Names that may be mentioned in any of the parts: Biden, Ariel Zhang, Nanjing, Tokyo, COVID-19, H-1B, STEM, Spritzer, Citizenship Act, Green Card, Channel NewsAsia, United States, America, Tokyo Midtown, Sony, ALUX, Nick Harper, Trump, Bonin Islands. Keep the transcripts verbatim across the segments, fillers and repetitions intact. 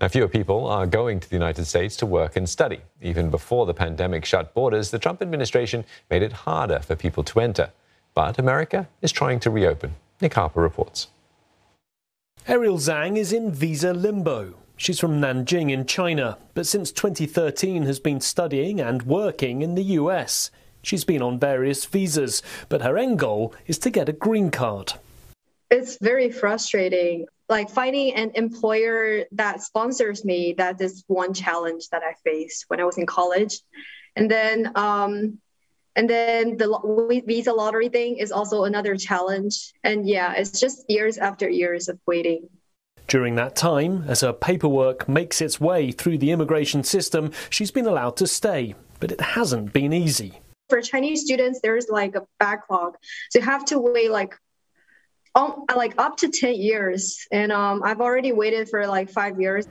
Now, fewer people are going to the United States to work and study. Even before the pandemic shut borders, the Trump administration made it harder for people to enter. But America is trying to reopen. Nick Harper reports. Ariel Zhang is in visa limbo. She's from Nanjing in China, but since twenty thirteen has been studying and working in the U S. She's been on various visas, but her end goal is to get a green card. It's very frustrating. Like, finding an employer that sponsors me, that is one challenge that I faced when I was in college. And then um, and then the visa lottery thing is also another challenge. And yeah, it's just years after years of waiting. During that time, as her paperwork makes its way through the immigration system, she's been allowed to stay, but it hasn't been easy. For Chinese students, there's like a backlog. So you have to wait like Um, like up to ten years, and um, I've already waited for like five years.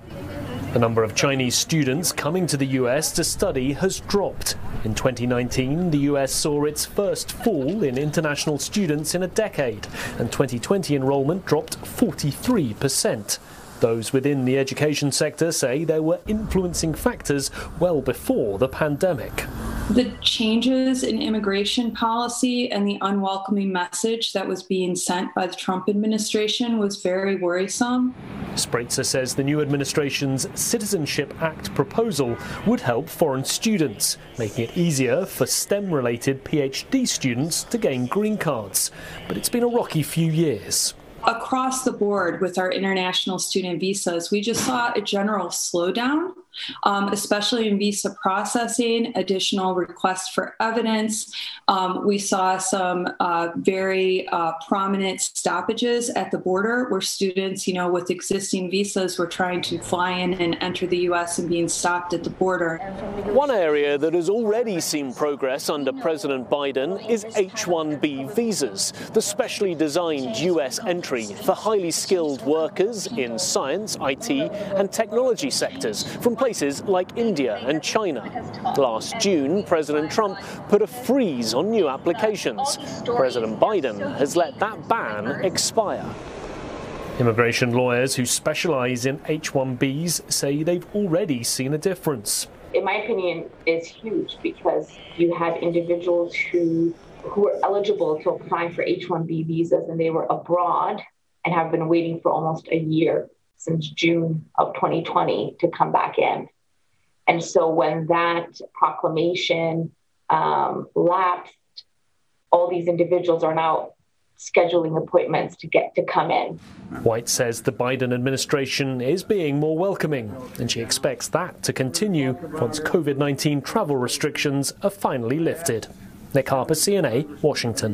The number of Chinese students coming to the U S to study has dropped. In twenty nineteen, the U S saw its first fall in international students in a decade, and twenty twenty enrollment dropped forty-three percent. Those within the education sector say there were influencing factors well before the pandemic. The changes in immigration policy and the unwelcoming message that was being sent by the Trump administration was very worrisome. Spritzer says the new administration's Citizenship Act proposal would help foreign students, making it easier for STEM-related PhD students to gain green cards. But it's been a rocky few years. Across the board with our international student visas, we just saw a general slowdown, um, especially in visa processing, additional requests for evidence. Um, we saw some uh, very uh, prominent stoppages at the border where students, you know, with existing visas were trying to fly in and enter the U S and being stopped at the border. One area that has already seen progress under President Biden is H one B visas, the specially designed U S entry for highly skilled workers in science, I T and technology sectors from places like India and China. Last June, President Trump put a freeze on new applications. President Biden has let that ban expire. Immigration lawyers who specialize in H one Bs say they've already seen a difference. In my opinion, it's huge because you have individuals who who were eligible to apply for H one B visas, and they were abroad and have been waiting for almost a year since June of twenty twenty to come back in. And so when that proclamation um, lapsed, all these individuals are now scheduling appointments to get to come in. White says the Biden administration is being more welcoming, and she expects that to continue once COVID nineteen travel restrictions are finally lifted. Nick Harper, C N A, Washington.